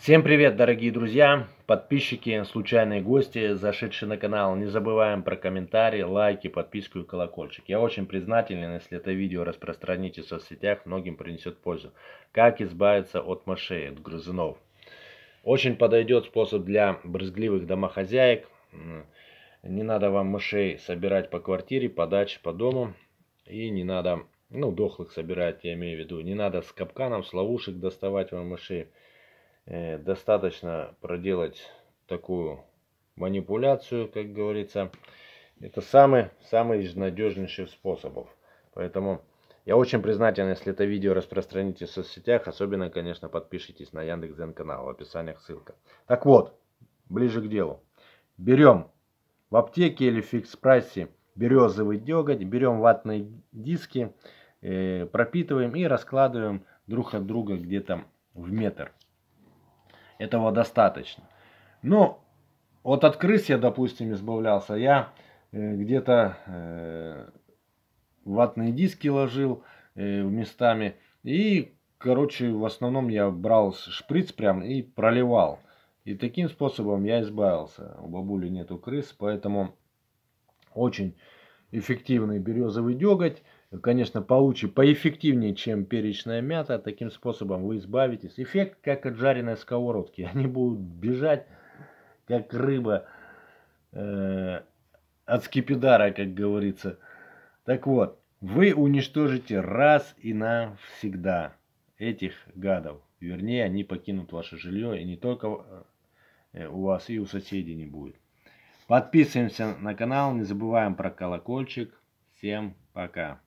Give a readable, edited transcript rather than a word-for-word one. Всем привет, дорогие друзья, подписчики, случайные гости, зашедшие на канал. Не забываем про комментарии, лайки, подписку и колокольчик. Я очень признателен, если это видео распространите в соцсетях, многим принесет пользу. Как избавиться от мошей, от грызунов. Очень подойдет способ для брезгливых домохозяек. Не надо вам мышей собирать по квартире, по даче, по дому. И не надо, дохлых собирать, я имею в виду. Не надо с капканом, с ловушек доставать вам мышей. Достаточно проделать такую манипуляцию, как говорится. Это самый надежнейший способов. Поэтому я очень признателен, если это видео распространите в соцсетях. Особенно, конечно, подпишитесь на Яндекс.Зен канал. В описании ссылка. Так вот, ближе к делу. Берем в аптеке или в фикс-прайсе березовый деготь. Берем ватные диски, пропитываем и раскладываем друг от друга где-то в метр. Этого достаточно. Но вот от крыс я, допустим, избавлялся. Я где-то ватные диски ложил местами. И, короче, в основном я брал шприц прям и проливал. И таким способом я избавился. У бабули нету крыс, поэтому очень эффективный березовый деготь. Конечно, поэффективнее, чем перечная мята. Таким способом вы избавитесь. Эффект, как от жареной сковородки. Они будут бежать, как рыба от скипидара, как говорится. Так вот, вы уничтожите раз и навсегда этих гадов. Вернее, они покинут ваше жилье. И не только у вас, и у соседей не будет. Подписываемся на канал. Не забываем про колокольчик. Всем пока.